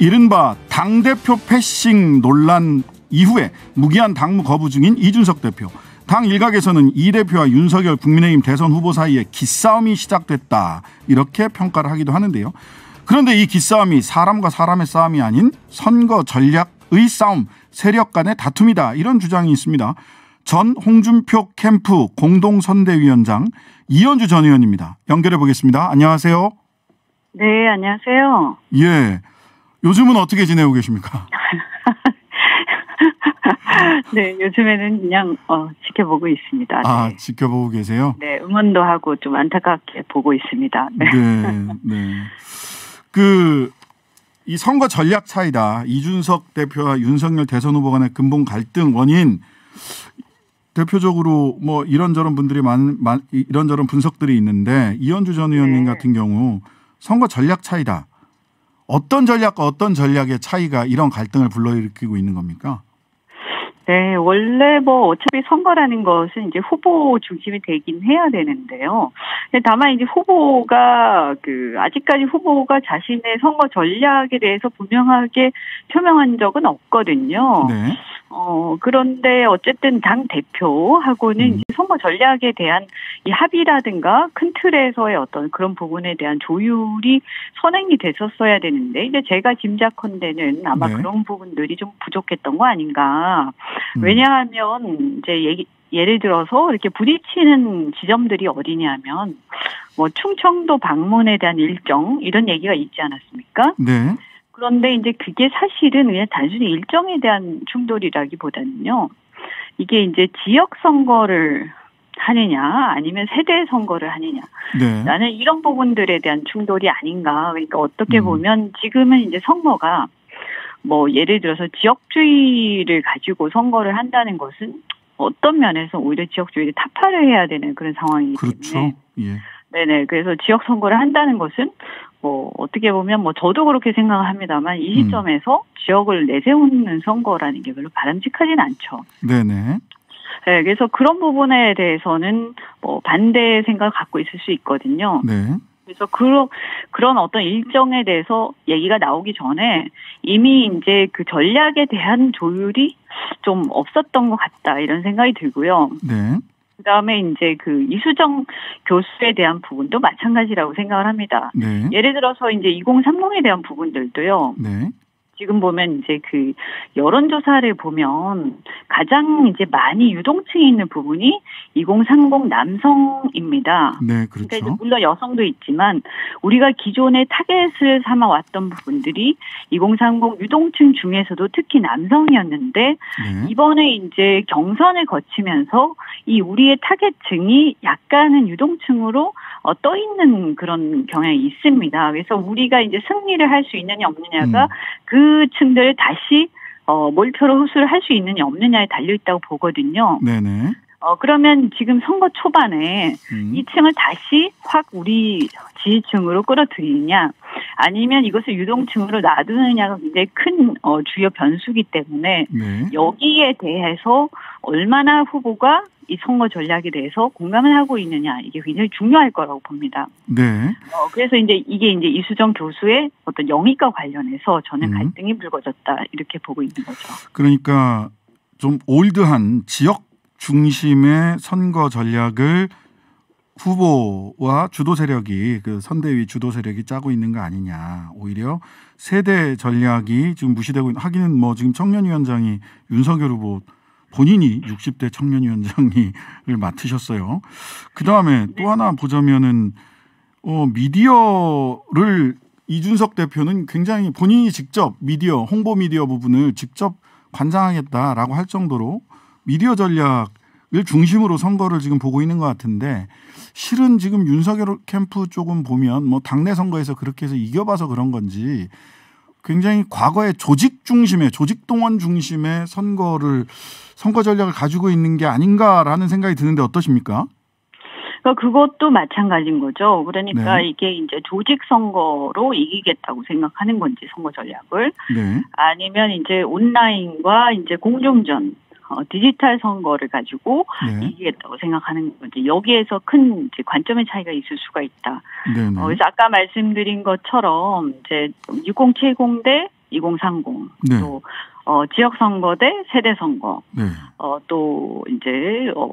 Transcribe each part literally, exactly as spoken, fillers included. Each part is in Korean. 이른바 당대표 패싱 논란 이후에 무기한 당무 거부 중인 이준석 대표. 당 일각에서는 이 대표와 윤석열 국민의힘 대선 후보 사이에 기싸움이 시작됐다, 이렇게 평가를 하기도 하는데요. 그런데 이 기싸움이 사람과 사람의 싸움이 아닌 선거 전략의 싸움, 세력 간의 다툼이다, 이런 주장이 있습니다. 전 홍준표 캠프 공동선대위원장 이언주 전 의원입니다. 연결해 보겠습니다. 안녕하세요. 네, 안녕하세요. 예, 요즘은 어떻게 지내고 계십니까? 네, 요즘에는 그냥 어, 지켜보고 있습니다. 네. 아, 지켜보고 계세요? 네, 응원도 하고 좀 안타깝게 보고 있습니다. 네, 네. 네. 그 이 선거 전략 차이다, 이준석 대표와 윤석열 대선 후보 간의 근본 갈등 원인, 대표적으로 뭐 이런저런 분들이 많, 많 이런저런 분석들이 있는데, 이언주 전 의원님 네. 같은 경우 선거 전략 차이다. 어떤 전략과 어떤 전략의 차이가 이런 갈등을 불러일으키고 있는 겁니까? 네, 원래 뭐 어차피 선거라는 것은 이제 후보 중심이 되긴 해야 되는데요. 다만 이제 후보가 그 아직까지 후보가 자신의 선거 전략에 대해서 분명하게 표명한 적은 없거든요. 네. 어, 그런데 어쨌든 당 대표하고는 음. 이제 선거 전략에 대한 이 합의라든가 큰 틀에서의 어떤 그런 부분에 대한 조율이 선행이 됐었어야 되는데, 이제 제가 짐작컨대는 아마 네. 그런 부분들이 좀 부족했던 거 아닌가. 음. 왜냐하면 이제 얘기, 예를 들어서 이렇게 부딪히는 지점들이 어디냐면 뭐 충청도 방문에 대한 일정 이런 얘기가 있지 않았습니까? 네. 그런데 이제 그게 사실은 그냥 단순히 일정에 대한 충돌이라기보다는요, 이게 이제 지역 선거를 하느냐 아니면 세대 선거를 하느냐, 네. 나는 이런 부분들에 대한 충돌이 아닌가. 그러니까 어떻게 음. 보면 지금은 이제 선거가 뭐 예를 들어서 지역주의를 가지고 선거를 한다는 것은 어떤 면에서 오히려 지역주의를 타파를 해야 되는 그런 상황이기 그렇죠. 때문에. 예. 네네. 그래서 지역 선거를 한다는 것은 뭐 어떻게 보면 뭐 저도 그렇게 생각합니다만 이 시점에서 음. 지역을 내세우는 선거라는 게 별로 바람직하진 않죠. 네네. 네, 그래서 그런 부분에 대해서는 뭐 반대의 생각을 갖고 있을 수 있거든요. 네. 그래서 그런 그런 어떤 일정에 대해서 얘기가 나오기 전에 이미 이제 그 전략에 대한 조율이 좀 없었던 것 같다, 이런 생각이 들고요. 네. 그다음에 이제 그 이수정 교수에 대한 부분도 마찬가지라고 생각을 합니다. 네. 예를 들어서 이제 이공삼공에 대한 부분들도요. 네. 지금 보면 이제 그 여론조사를 보면 가장 이제 많이 유동층이 있는 부분이 이공삼공 남성입니다. 네, 그렇죠. 그러니까 이제 물론 여성도 있지만 우리가 기존의 타겟을 삼아왔던 부분들이 이공삼공 유동층 중에서도 특히 남성이었는데 네. 이번에 이제 경선을 거치면서 이 우리의 타겟층이 약간은 유동층으로 어, 떠 있는 그런 경향이 있습니다. 그래서 우리가 이제 승리를 할 수 있느냐 없느냐가 음. 그 층들을 다시 어, 몰표로 흡수를 할 수 있느냐 없느냐에 달려 있다고 보거든요. 네네. 어 그러면 지금 선거 초반에 음. 이 층을 다시 확 우리 지지층으로 끌어들이느냐, 아니면 이것을 유동층으로 놔두느냐가 굉장히 큰 어, 주요 변수기 때문에 네. 여기에 대해서 얼마나 후보가 이 선거 전략에 대해서 공감을 하고 있느냐, 이게 굉장히 중요할 거라고 봅니다. 네. 어, 그래서 이제 이게 이제 이수정 교수의 어떤 영입과 관련해서 저는 음. 갈등이 불거졌다, 이렇게 보고 있는 거죠. 그러니까 좀 올드한 지역 중심의 선거 전략을 후보와 주도 세력이, 그 선대위 주도 세력이 짜고 있는 거 아니냐. 오히려 세대 전략이 지금 무시되고 있는, 하기는 뭐 지금 청년위원장이 윤석열 후보 본인이 육십 대 청년위원장을 맡으셨어요. 그 다음에 네. 또 하나 보자면은, 어, 미디어를 이준석 대표는 굉장히 본인이 직접 미디어, 홍보 미디어 부분을 직접 관장하겠다라고 할 정도로 미디어 전략을 중심으로 선거를 지금 보고 있는 것 같은데, 실은 지금 윤석열 캠프 쪽은 보면 뭐 당내 선거에서 그렇게 해서 이겨봐서 그런 건지 굉장히 과거의 조직 중심의, 조직 동원 중심의 선거를, 선거 전략을 가지고 있는 게 아닌가라는 생각이 드는데 어떠십니까? 그것도 마찬가지인 거죠. 그러니까 네. 이게 이제 조직 선거로 이기겠다고 생각하는 건지 선거 전략을, 네. 아니면 이제 온라인과 이제 공중전, 어, 디지털 선거를 가지고 네. 이기겠다고 생각하는 건지, 여기에서 큰 이제 관점의 차이가 있을 수가 있다. 어, 그래서 아까 말씀드린 것처럼 이제 육공칠공 대 이공삼공 네. 또 어, 지역선거 대 세대선거 네. 어, 또 이제 어,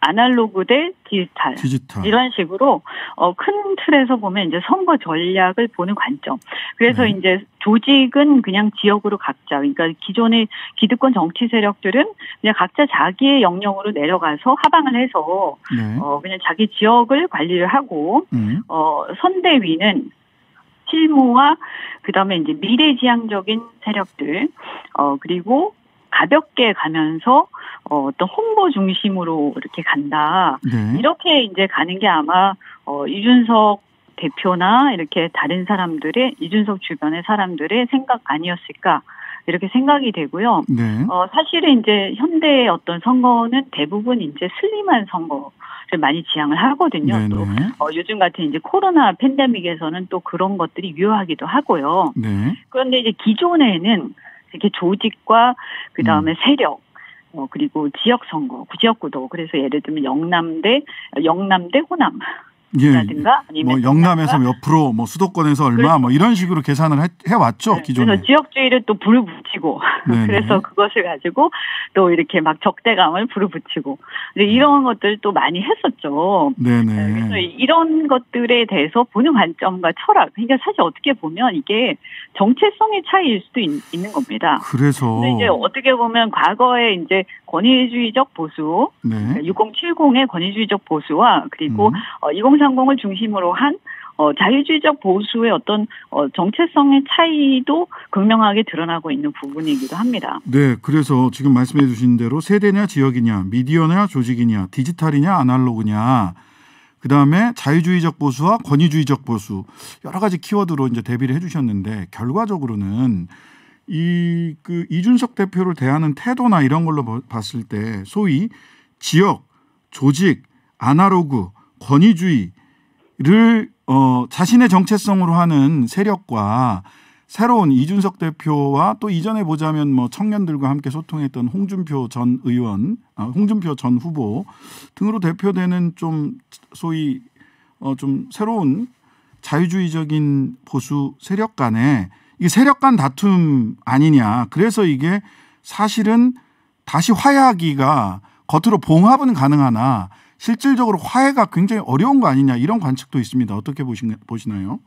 아날로그 대 디지털, 디지털 이런 식으로 어, 큰 틀에서 보면 이제 선거 전략을 보는 관점. 그래서 네. 이제 조직은 그냥 지역으로 각자, 그러니까 기존의 기득권 정치 세력들은 그냥 각자 자기의 영역으로 내려가서 하방을 해서 네. 어, 그냥 자기 지역을 관리를 하고 네. 어, 선대위는 실무와 그다음에 이제 미래지향적인 세력들 어 그리고 가볍게 가면서 어, 어떤 홍보 중심으로 이렇게 간다. 네. 이렇게 이제 가는 게 아마 어, 이준석 대표나 이렇게 다른 사람들의 이준석 주변의 사람들의 생각 아니었을까 이렇게 생각이 되고요. 네. 어 사실은 이제 현대의 어떤 선거는 대부분 이제 슬림한 선거. 많이 지향을 하거든요. 네네. 또 어, 요즘 같은 이제 코로나 팬데믹에서는 또 그런 것들이 유효하기도 하고요. 네. 그런데 이제 기존에는 이렇게 조직과 그 다음에 음. 세력, 어, 그리고 지역 선거, 지역구도 그래서 예를 들면 영남대, 영남대 호남. 라든가 예, 아니면 뭐 영남에서 몇 프로, 뭐 수도권에서 얼마, 뭐 이런 식으로 계산을 해, 해왔죠 네, 기존에. 그래서 지역주의를 또 불을 붙이고, 그래서 그것을 가지고 또 이렇게 막 적대감을 불을 붙이고, 이런 것들 또 많이 했었죠. 네네. 그래서 이런 것들에 대해서 보는 관점과 철학, 그러니까 사실 어떻게 보면 이게 정체성의 차이일 수도 있, 있는 겁니다. 그래서 이제 어떻게 보면 과거에 이제 권위주의적 보수, 네. 육공칠공의 권위주의적 보수와 그리고 음. 이공삼공을 중심으로 한 어, 자유주의적 보수의 어떤 어, 정체성의 차이도 극명하게 드러나고 있는 부분이기도 합니다. 네, 그래서 지금 말씀해 주신 대로 세대냐 지역이냐, 미디어냐 조직이냐, 디지털이냐 아날로그냐, 그다음에 자유주의적 보수와 권위주의적 보수 여러 가지 키워드로 이제 대비를 해 주셨는데 결과적으로는 이 그 이준석 대표를 대하는 태도나 이런 걸로 봤을 때 소위 지역, 조직, 아날로그, 권위주의를 어, 자신의 정체성으로 하는 세력과 새로운 이준석 대표와 또 이전에 보자면 뭐 청년들과 함께 소통했던 홍준표 전 의원, 아, 홍준표 전 후보 등으로 대표되는 좀 소위 어, 좀 새로운 자유주의적인 보수 세력 간에 이게 세력 간 다툼 아니냐. 그래서 이게 사실은 다시 화해하기가 겉으로 봉합은 가능하나 실질적으로 화해가 굉장히 어려운 거 아니냐 이런 관측도 있습니다. 어떻게 보신, 보시나요?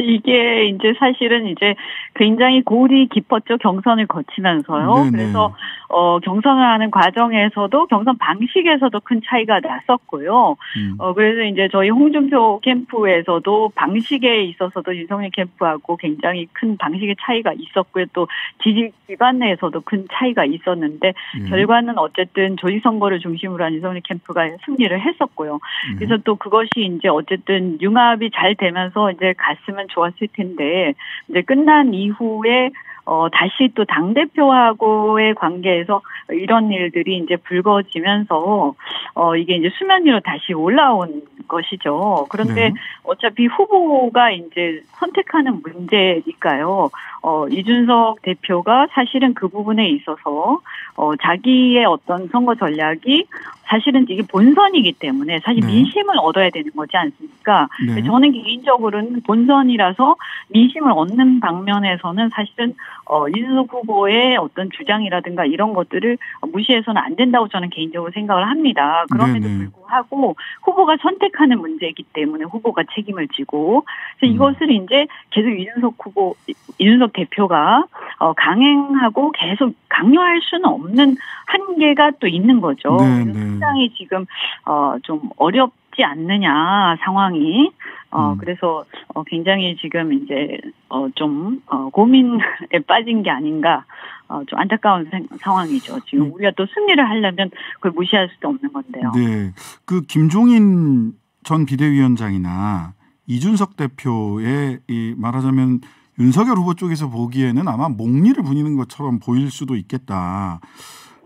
이게 이제 사실은 이제 굉장히 골이 깊었죠. 경선을 거치면서요. 네네. 그래서 어, 경선을 하는 과정에서도 경선 방식에서도 큰 차이가 났었고요. 음. 어, 그래서 이제 저희 홍준표 캠프에서도 방식에 있어서도 윤석열 캠프하고 굉장히 큰 방식의 차이가 있었고요. 또 지지기관 내에서도 큰 차이가 있었는데 음. 결과는 어쨌든 조직선거를 중심으로 한 윤석열 캠프가 승리를 했었고요. 음. 그래서 또 그것이 이제 어쨌든 융합이 잘 되면서 이제 갔으면 좋았을 텐데 이제 끝난 이후에 어, 다시 또 당대표하고의 관계에서 이런 일들이 이제 불거지면서, 어, 이게 이제 수면 위로 다시 올라온 것이죠. 그런데 네. 어차피 후보가 이제 선택하는 문제니까요. 어, 이준석 대표가 사실은 그 부분에 있어서, 어, 자기의 어떤 선거 전략이 사실은 이게 본선이기 때문에 사실 네. 민심을 얻어야 되는 거지 않습니까? 네. 저는 개인적으로는 본선이라서 민심을 얻는 방면에서는 사실은 어, 이준석 후보의 어떤 주장이라든가 이런 것들을 무시해서는 안 된다고 저는 개인적으로 생각을 합니다. 그럼에도 네네. 불구하고 후보가 선택하는 문제이기 때문에 후보가 책임을 지고 그래서 음. 이것을 이제 계속 이준석 후보, 이준석 대표가 어, 강행하고 계속 강요할 수는 없는 한계가 또 있는 거죠. 상당히 지금 어, 좀 어렵지 않느냐 상황이. 어, 음. 그래서, 어, 굉장히 지금 이제, 어, 좀, 어, 고민에 빠진 게 아닌가, 어, 좀 안타까운 생, 상황이죠. 지금 음. 우리가 또 승리를 하려면 그걸 무시할 수도 없는 건데요. 네. 그, 김종인 전 비대위원장이나 이준석 대표의 이 말하자면 윤석열 후보 쪽에서 보기에는 아마 목리를 부리는 것처럼 보일 수도 있겠다.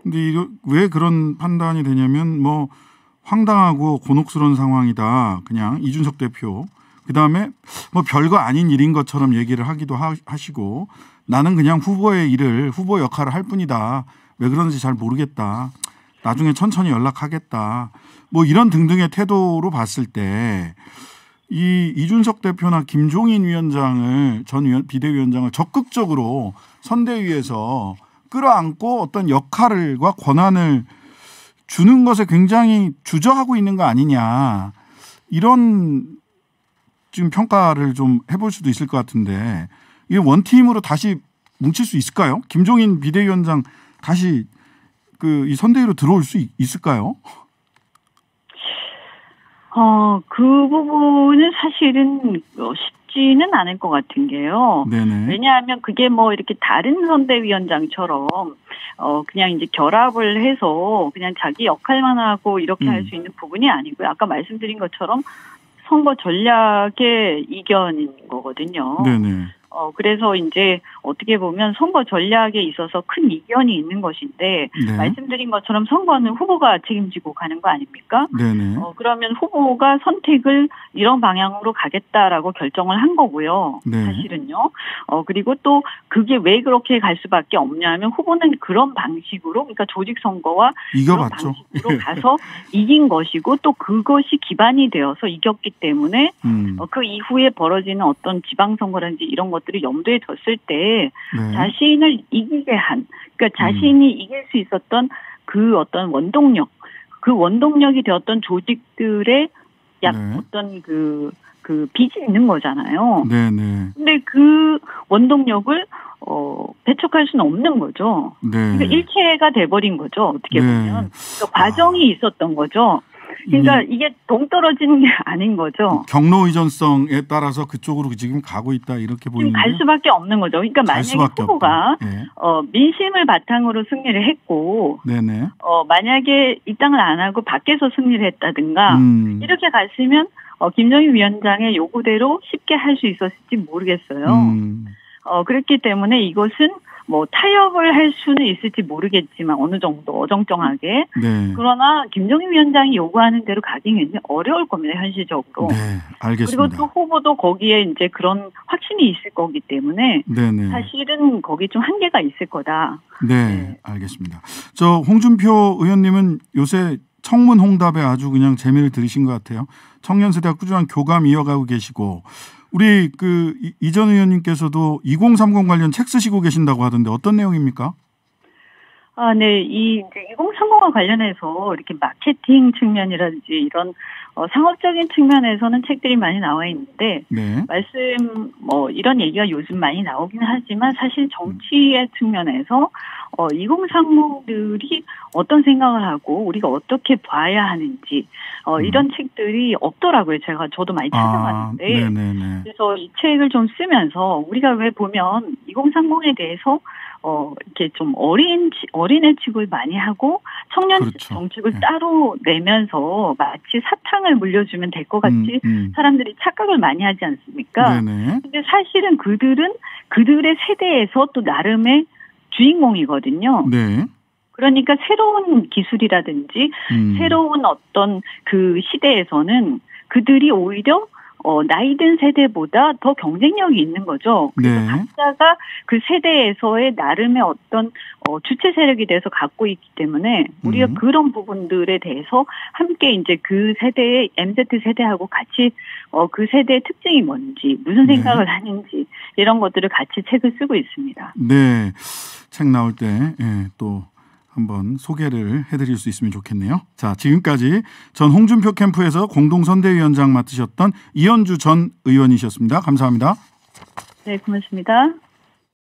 근데 이거 왜 그런 판단이 되냐면 뭐, 황당하고 곤혹스러운 상황이다. 그냥 이준석 대표. 그다음에 뭐 별거 아닌 일인 것처럼 얘기를 하기도 하시고 나는 그냥 후보의 일을 후보 역할을 할 뿐이다. 왜 그런지 잘 모르겠다. 나중에 천천히 연락하겠다. 뭐 이런 등등의 태도로 봤을 때 이 이준석 대표나 김종인 위원장을 전 위원, 비대위원장을 적극적으로 선대위에서 끌어안고 어떤 역할과 권한을 주는 것에 굉장히 주저하고 있는 거 아니냐, 이런 지금 평가를 좀 해볼 수도 있을 것 같은데, 이게 원팀으로 다시 뭉칠 수 있을까요? 김종인 비대위원장 다시 그 이 선대위로 들어올 수 있을까요? 어, 그 부분은 사실은 쉽지는 않을 것 같은 게요. 네네. 왜냐하면 그게 뭐 이렇게 다른 선대위원장처럼 어, 그냥 이제 결합을 해서 그냥 자기 역할만 하고 이렇게 음. 할 수 있는 부분이 아니고요. 아까 말씀드린 것처럼 선거 전략의 이견인 거거든요. 네네. 어, 그래서 이제 어떻게 보면 선거 전략에 있어서 큰 이견이 있는 것인데, 네. 말씀드린 것처럼 선거는 후보가 책임지고 가는 거 아닙니까? 네네. 어, 그러면 후보가 선택을 이런 방향으로 가겠다라고 결정을 한 거고요. 네. 사실은요. 어, 그리고 또 그게 왜 그렇게 갈 수밖에 없냐면 후보는 그런 방식으로, 그러니까 조직선거와 이겨봤죠. 그런 방식으로 가서 이긴 것이고 또 그것이 기반이 되어서 이겼기 때문에 음. 어, 그 이후에 벌어지는 어떤 지방선거라든지 이런 것 들이 염두에 뒀을 때 네. 자신을 이기게 한, 그러니까 자신이 음. 이길 수 있었던 그 어떤 원동력, 그 원동력이 되었던 조직들의 약 네. 어떤 그, 그 빚이 있는 거잖아요. 네네. 근데 그 원동력을 어, 배척할 수는 없는 거죠. 네. 그러니까 일체가 돼버린 거죠. 어떻게 보면 네. 그러니까 과정이 아. 있었던 거죠. 그러니까 음. 이게 동떨어지는 게 아닌 거죠. 경로 의존성에 따라서 그쪽으로 지금 가고 있다, 이렇게 보이는. 갈 수밖에 없는 거죠. 그러니까 만약에 후보가 네. 어, 민심을 바탕으로 승리를 했고, 네네. 어, 만약에 입당을 안 하고 밖에서 승리를 했다든가 음. 이렇게 갔으면 어, 김종인 위원장의 요구대로 쉽게 할 수 있었을지 모르겠어요. 음. 어, 그렇기 때문에 이것은 뭐 타협을 할 수는 있을지 모르겠지만 어느 정도 어정쩡하게 네. 그러나 김종인 위원장이 요구하는 대로 가기는 어려울 겁니다, 현실적으로. 네, 알겠습니다. 그리고 또 후보도 거기에 이제 그런 확신이 있을 거기 때문에 네네. 사실은 거기 좀 한계가 있을 거다. 네, 네, 알겠습니다. 저 홍준표 의원님은 요새 청문 홍답에 아주 그냥 재미를 들으신 것 같아요. 청년 세대와 꾸준한 교감 이어가고 계시고. 우리 그 이전 의원님께서도 이공삼공 관련 책 쓰시고 계신다고 하던데 어떤 내용입니까? 아, 네. 이 이공삼공과 관련해서 이렇게 마케팅 측면이라든지 이런 어, 상업적인 측면에서는 책들이 많이 나와 있는데 네. 말씀 뭐 이런 얘기가 요즘 많이 나오긴 하지만 사실 정치의 음. 측면에서 어, 이공삼공들이 어떤 생각을 하고 우리가 어떻게 봐야 하는지 어, 이런 음. 책들이 없더라고요. 제가 저도 많이 찾아봤는데 아, 그래서 이 책을 좀 쓰면서 우리가 왜 보면 이공삼공에 대해서 어, 이렇게 좀 어린, 어린애 취급을 많이 하고 청년 그렇죠. 정책을 네. 따로 내면서 마치 사탕을 물려주면 될 것 같이 음, 음. 사람들이 착각을 많이 하지 않습니까? 네네. 근데 사실은 그들은 그들의 세대에서 또 나름의 주인공이거든요. 네. 그러니까 새로운 기술이라든지 음. 새로운 어떤 그 시대에서는 그들이 오히려 어, 나이 든 세대보다 더 경쟁력이 있는 거죠. 그래서 네. 각자가 그 세대에서의 나름의 어떤 어, 주체 세력이 돼서 갖고 있기 때문에 우리가 음. 그런 부분들에 대해서 함께 이제 그 세대의 엠 지 세대하고 같이 어, 그 세대의 특징이 뭔지 무슨 생각을 네. 하는지 이런 것들을 같이 책을 쓰고 있습니다. 네. 책 나올 때 예, 또 한번 소개를 해드릴 수 있으면 좋겠네요. 자, 지금까지 전 홍준표 캠프에서 공동선대위원장 맡으셨던 이언주 전 의원이셨습니다. 감사합니다. 네, 고맙습니다.